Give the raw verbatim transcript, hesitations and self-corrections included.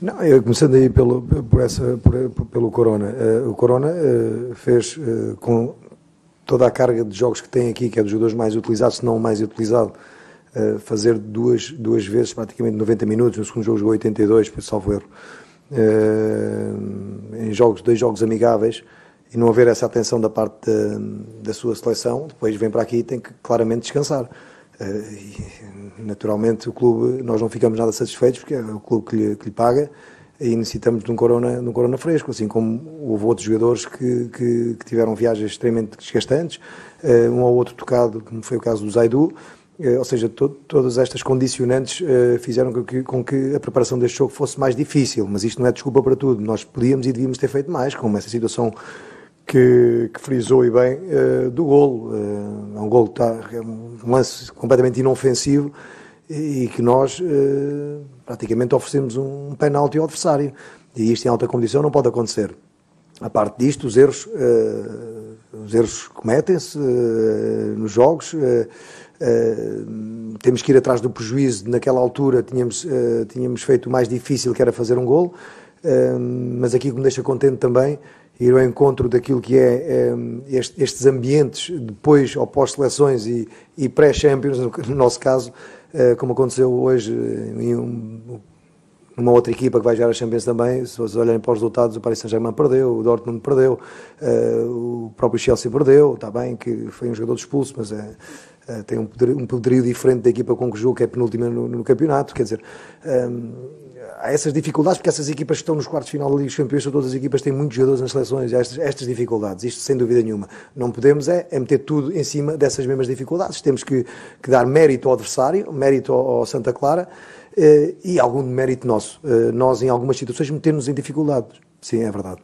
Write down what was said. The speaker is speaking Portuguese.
Não, eu, começando aí pelo, por essa, por, pelo Corona. Uh, o Corona uh, fez uh, com toda a carga de jogos que tem aqui, que é dos jogadores mais utilizados, se não o mais utilizado, uh, fazer duas, duas vezes praticamente noventa minutos, no segundo jogo jogou oitenta e dois, por salvo erro. Uh, em jogos, dois jogos amigáveis, e não haver essa atenção da parte da, da sua seleção, depois vem para aqui e tem que claramente descansar. Uh, e, naturalmente o clube, nós não ficamos nada satisfeitos, porque é o clube que lhe, que lhe paga, e necessitamos de um corona, de um corona fresco, assim como houve outros jogadores que, que, que tiveram viagens extremamente desgastantes, uh, um ou outro tocado, como foi o caso do Zaidu. Ou seja, to todas estas condicionantes uh, fizeram com que, com que a preparação deste jogo fosse mais difícil, mas isto não é desculpa para tudo. Nós podíamos e devíamos ter feito mais, como essa situação que, que frisou e bem uh, do golo. Uh, é um golo que está, é um lance completamente inofensivo e, e que nós uh, praticamente oferecemos um penalti ao adversário, e isto em alta competição não pode acontecer. A parte disto, os erros, uh, os erros cometem-se uh, nos jogos. Uh, Uh, temos que ir atrás do prejuízo. Naquela altura tínhamos, uh, tínhamos feito o mais difícil, que era fazer um golo, uh, mas aqui me deixa contente também ir ao encontro daquilo que é um, este, estes ambientes depois ou pós-seleções e, e pré-champions, no nosso caso, uh, como aconteceu hoje em um, uma outra equipa que vai jogar a Champions também. Se vocês olharem para os resultados, o Paris Saint-Germain perdeu, o Dortmund perdeu, uh, o próprio Chelsea perdeu, está bem que foi um jogador expulso, mas é... Uh, tem um poderio, um poderio diferente da equipa com que jogo, que é penúltima no, no campeonato. Quer dizer, um, há essas dificuldades, porque essas equipas que estão nos quartos de final da Liga dos Campeões, todas as equipas têm muitos jogadores nas seleções, estas, estas dificuldades, isto sem dúvida nenhuma. Não podemos é, é meter tudo em cima dessas mesmas dificuldades. Temos que, que dar mérito ao adversário, mérito ao, ao Santa Clara, uh, e algum mérito nosso. Uh, nós, em algumas situações, metemos em dificuldades. Sim, é verdade.